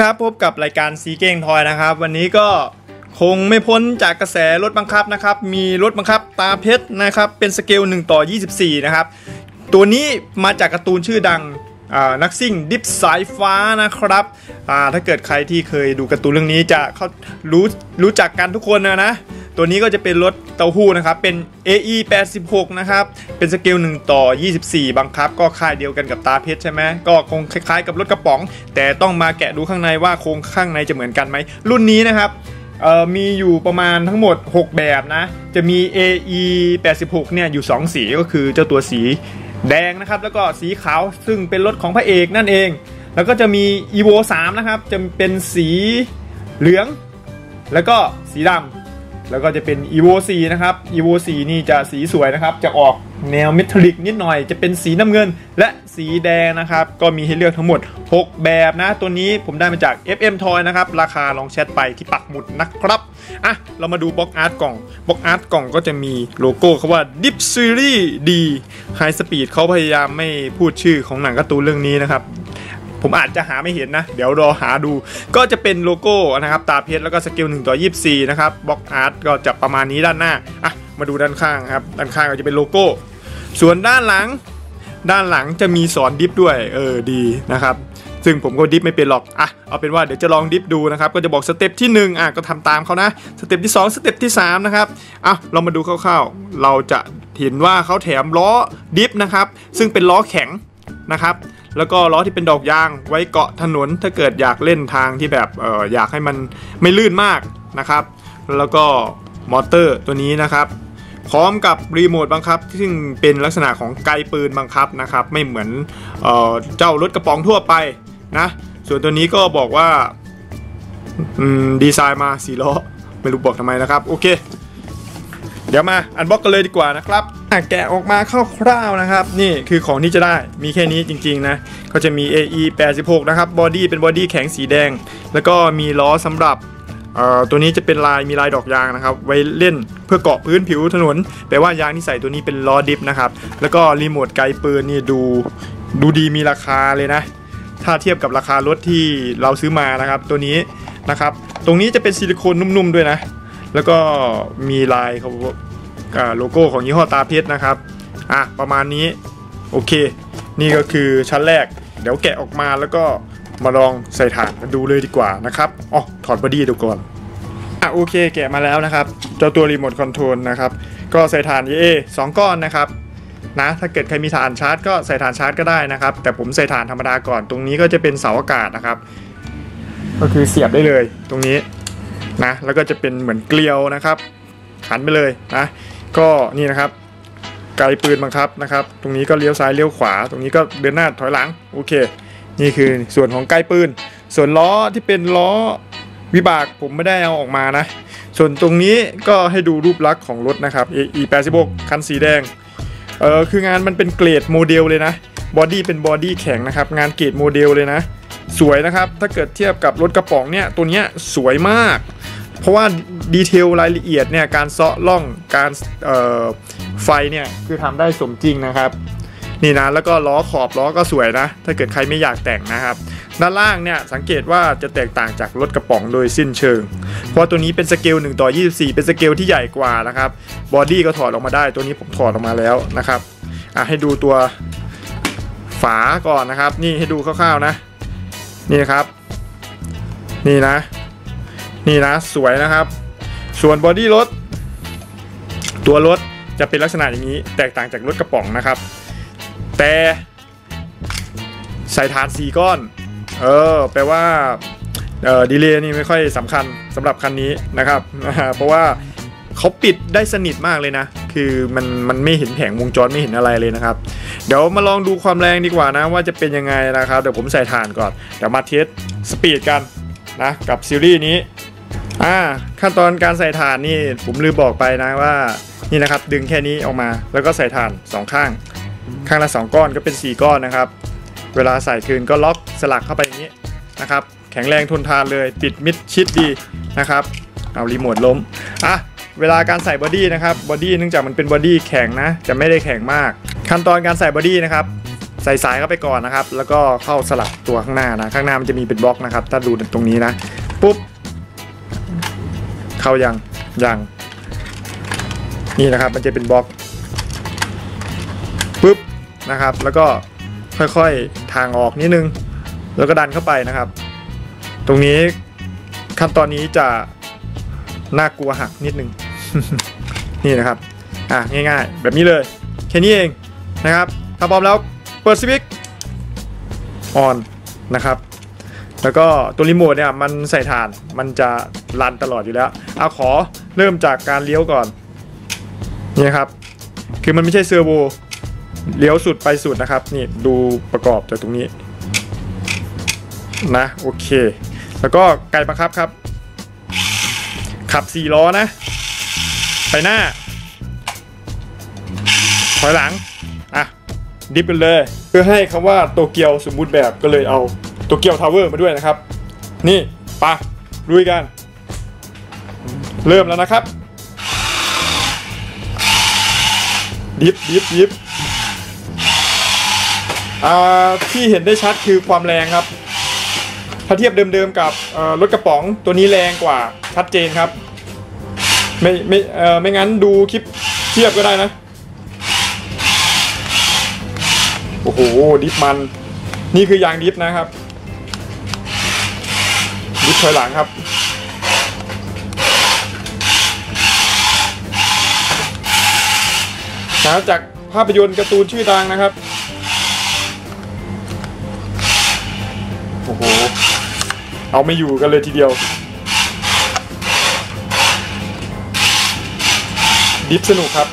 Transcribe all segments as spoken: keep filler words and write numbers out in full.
ครับพบกับรายการซีเก้งทอยนะครับวันนี้ก็คงไม่พ้นจากกระแสรถบังคับนะครับมีรถบังคับตาเพชรนะครับเป็นสเกลหนึ่งต่อยี่สิบสี่นะครับตัวนี้มาจากการ์ตูนชื่อดังนักซิ่งดิฟสายฟ้านะครับถ้าเกิดใครที่เคยดูการ์ตูนเรื่องนี้จะเขารู้รู้จักกันทุกคนนะนะตัวนี้ก็จะเป็นรถเต้าหู้นะครับเป็น เอ อี แปดหกนะครับเป็นสเกลหนึ่งต่อยี่สิบสี่บังคับก็ค่ายเดียวกันกับตาเพชรใช่ไหมก็คงคล้ายๆกับรถกระป๋องแต่ต้องมาแกะดูข้างในว่าโครงข้างในจะเหมือนกันไหมรุ่นนี้นะครับมีอยู่ประมาณทั้งหมดหกแบบนะจะมี เอ อี แปดหกเนี่ยอยู่สองสีก็คือเจ้าตัวสีแดงนะครับแล้วก็สีขาวซึ่งเป็นรถของพระเอกนั่นเองแล้วก็จะมี อีโวสามนะครับจะเป็นสีเหลืองแล้วก็สีดำแล้วก็จะเป็น อีโวสี่ นะครับ อีโวสี่ นี่จะสีสวยนะครับจะออกแนวเมทัลลิกนิดหน่อยจะเป็นสีน้ำเงินและสีแดงนะครับก็มีให้เลือกทั้งหมดหกแบบนะตัวนี้ผมได้มาจาก เอฟ เอ็ม Toy นะครับราคาลองแชทไปที่ปักหมุดนะครับอ่ะเรามาดูบล็อกอาร์ตกล่องบล็อกอาร์ตกล่องก็จะมีโลโก้เขาว่า Dip Series D High Speed เขาพยายามไม่พูดชื่อของหนังการ์ตูนเรื่องนี้นะครับผมอาจจะหาไม่เห็นนะเดี๋ยวรอหาดูก็จะเป็นโลโก้นะครับตาเพชรแล้วก็สเกลหนึ่งต่อยี่สิบสี่นะครับบล็อกอาร์ตก็จะประมาณนี้ด้านหน้าอ่ะมาดูด้านข้างครับด้านข้างก็จะเป็นโลโก้ส่วนด้านหลังด้านหลังจะมีสอนดิฟด้วยเออดีนะครับซึ่งผมก็ดิฟไม่เป็นหรอกอ่ะเอาเป็นว่าเดี๋ยวจะลองดิฟดูนะครับก็จะบอกสเต็ปที่หนึ่งอ่ะก็ทำตามเขานะสเต็ปที่สองสเต็ปที่สามนะครับอ่ะเรามาดูคร่าวๆเราจะเห็นว่าเขาแถมล้อดิฟนะครับซึ่งเป็นล้อแข็งนะครับแล้วก็ล้อที่เป็นดอกยางไว้เกาะถนนถ้าเกิดอยากเล่นทางที่แบบ อ, อ, อยากให้มันไม่ลื่นมากนะครับแล้วก็มอเตอร์ตัวนี้นะครับพร้อมกับรีโมทบังคับซึ่งเป็นลักษณะของไกปืนบังคับนะครับไม่เหมือน เ, ออเจ้ารถกระป๋องทั่วไปนะส่วนตัวนี้ก็บอกว่าดีไซน์มาสี่ล้อไม่รู้บอกทำไมนะครับโอเคเดี๋ยวมาอันบล็อกกันเลยดีกว่านะครับแกะออกมาคร่าวๆนะครับนี่คือของที่จะได้มีแค่นี้จริงๆนะก็จะมี เอ อี แปดหก นะครับบอดี้เป็นบอดี้แข็งสีแดงแล้วก็มีล้อสำหรับตัวนี้จะเป็นลายมีลายดอกยางนะครับไว้เล่นเพื่อเกาะพื้นผิวถนนแปลว่ายางที่ใส่ตัวนี้เป็นล้อดิฟนะครับแล้วก็รีโมทไกปืนนี่ดูดูดีมีราคาเลยนะถ้าเทียบกับราคารถที่เราซื้อมานะครับตัวนี้นะครับตรงนี้จะเป็นซิลิโคนนุ่มๆด้วยนะแล้วก็มีลายเขาโลโก้ของยี่ห้อตาเพชรนะครับอ่ะประมาณนี้โอเคนี่ก็คือชั้นแรกเดี๋ยวแกะออกมาแล้วก็มาลองใส่ถ่านมาดูเลยดีกว่านะครับอ๋อถอดบอดี้ดูก่อนอ่ะโอเคแกะมาแล้วนะครับเจ้าตัวรีโมทคอนโทรลนะครับก็ใส่ถ่านเย่สองก้อนนะครับนะถ้าเกิดใครมีถ่านชาร์จก็ใส่ถ่านชาร์จก็ได้นะครับแต่ผมใส่ถ่านธรรมดาก่อนตรงนี้ก็จะเป็นเสาอากาศนะครับก็คือเสียบได้เลยตรงนี้นะแล้วก็จะเป็นเหมือนเกลียวนะครับหันไปเลยนะก็นี่นะครับไกปืนบังคับนะครับตรงนี้ก็เลี้ยวซ้ายเลี้ยวขวาตรงนี้ก็เดินหน้าถอยหลังโอเคนี่คือส่วนของไกปืนส่วนล้อที่เป็นล้อวิบากผมไม่ได้เอาออกมานะส่วนตรงนี้ก็ให้ดูรูปลักษณ์ของรถนะครับ เอ อี แปดหก คันสีแดงเออคืองานมันเป็นเกรดโมเดลเลยนะบอดี้เป็นบอดี้แข็งนะครับงานเกรดโมเดลเลยนะสวยนะครับถ้าเกิดเทียบกับรถกระป๋องเนี่ยตัวเนี้ยสวยมากเพราะว่าดีเทลรายละเอียดเนี่ยการเซาะล่องการไฟเนี่ยคือทำได้สมจริงนะครับนี่นะแล้วก็ล้อขอบล้อก็สวยนะถ้าเกิดใครไม่อยากแต่งนะครับด้านล่างเนี่ยสังเกตว่าจะแตกต่างจากรถกระป๋องโดยสิ้นเชิงเพราะตัวนี้เป็นสเกลหนึ่งต่อยี่สิบสี่เป็นสเกลที่ใหญ่กว่านะครับบอดี้ก็ถอดออกมาได้ตัวนี้ผมถอดออกมาแล้วนะครับอ่ะให้ดูตัวฝาก่อนนะครับนี่ให้ดูคร่าวๆนะนี่ครับนี่นะนี่นะสวยนะครับส่วนบอดี้รถตัวรถจะเป็นลักษณะอย่างนี้แตกต่างจากรถกระป๋องนะครับแต่ใส่ฐานสี่ก้อนเออแปลว่าเอ่อดีเลย์นี่ไม่ค่อยสำคัญสำหรับคันนี้นะครับเพราะว่าเขาปิดได้สนิทมากเลยนะคือมันมันไม่เห็นแผงวงจรไม่เห็นอะไรเลยนะครับเดี๋ยวมาลองดูความแรงดีกว่านะว่าจะเป็นยังไงนะครับเดี๋ยวผมใส่ฐานก่อนเดี๋ยวมาเทสสปีดกันนะกับซีรีส์นี้อ่าขั้นตอนการใส่ถ่านนี่ผมลืมบอกไปนะว่านี่นะครับดึงแค่นี้ออกมาแล้วก็ใส่ถ่านสองข้างข้างละสองก้อนก็เป็นสี่ก้อนนะครับเวลาใส่คืนก็ล็อกสลักเข้าไปอย่างนี้นะครับแข็งแรงทนทานเลยปิดมิดชิดดีนะครับเอารีโมทล้มอ่ะเวลาการใส่บอดี้นะครับบอดี้เนื่องจากมันเป็นบอดี้แข็งนะจะไม่ได้แข็งมากขั้นตอนการใส่บอดี้นะครับ ใส่สายเข้าไปก่อนนะครับแล้วก็เข้าสลับตัวข้างหน้านะข้างหน้ามันจะมีเป็นบล็อกนะครับถ้าดูตรงนี้นะปุ๊บเข้ายังยังนี่นะครับมันจะเป็นบล็อกปุ๊บนะครับแล้วก็ค่อยๆทางออกนิดนึงแล้วก็ดันเข้าไปนะครับตรงนี้ขั้นตอนนี้จะน่ากลัวหักนิดนึง นี่นะครับอ่ะง่ายๆแบบนี้เลยแค่นี้เองนะครับถ้าพร้อมแล้วเปิดสวิตช์ออนนะครับแล้วก็ตัวรีโมทเนี่ยมันใส่ฐานมันจะรันตลอดอยู่แล้วเอาขอเริ่มจากการเลี้ยวก่อนนี่ครับคือมันไม่ใช่เซอร์โวเลี้ยวสุดไปสุดนะครับนี่ดูประกอบจากตรงนี้นะโอเคแล้วก็ไกลบังคับครับขับสี่ล้อนะไปหน้าถอยหลังอ่ะดิฟกันเลยเพื่อให้คำว่าโตเกียวสมบูรณ์แบบก็เลยเอาโตเกียวทาวเวอร์มาด้วยนะครับนี่ปะลุยกันเริ่มแล้วนะครับดิฟดิฟดิฟอ่าที่เห็นได้ชัดคือความแรงครับถ้าเทียบเดิมๆกับรถกระป๋องตัวนี้แรงกว่าชัดเจนครับไม่ไม่เอ่อไม่งั้นดูคลิปเทียบก็ได้นะโอ้โหดิฟมันนี่คือยางดิฟนะครับดิฟถอยหลังครับจากภาพยนตร์การ์ตูนชื่อดังนะครับโอ้โหเอาไม่อยู่กันเลยทีเดียวดิฟสนุกครับ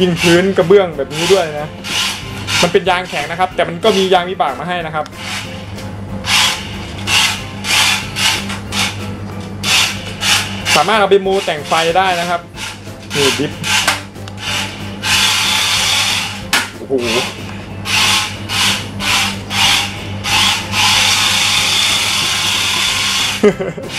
ยิ่งพื้นกระเบื้องแบบนี้ด้วยนะมันเป็นยางแข็งนะครับแต่มันก็มียางวิบากมาให้นะครับสามารถเอาไปโมแต่งไฟได้นะครับนี่ดิฟโอ้โห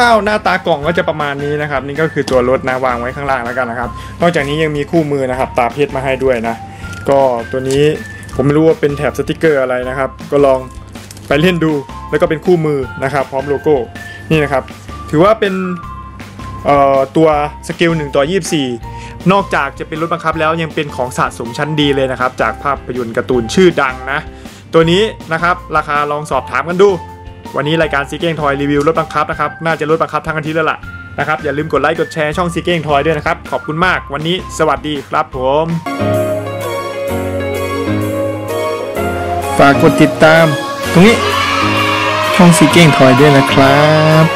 คร่าวๆหน้าตากล่องก็จะประมาณนี้นะครับนี่ก็คือตัวรถนะวางไว้ข้างล่างแล้วกันนะครับนอกจากนี้ยังมีคู่มือนะครับตาเพชรมาให้ด้วยนะก็ตัวนี้ผมไม่รู้ว่าเป็นแถบสติกเกอร์อะไรนะครับก็ลองไปเล่นดูแล้วก็เป็นคู่มือนะครับพร้อมโลโก้นี่นะครับถือว่าเป็นเอ่อตัวสเกลหนึ่งต่อยี่สิบสี่นอกจากจะเป็นรถบังคับแล้วยังเป็นของสะสมชั้นดีเลยนะครับจากภาพยนตร์การ์ตูนชื่อดังนะตัวนี้นะครับราคาลองสอบถามกันดูวันนี้รายการซีเก้งทอยรีวิวรถบังคับนะครับน่าจะรถบังคับทั้งอาทิตย์แล้วล่ะนะครับอย่าลืมกดไลค์กดแชร์ช่องซีเก้งทอยด้วยนะครับขอบคุณมากวันนี้สวัสดีครับผมฝากกดติดตามตรงนี้ช่องซีเก้งทอยด้วยนะครับ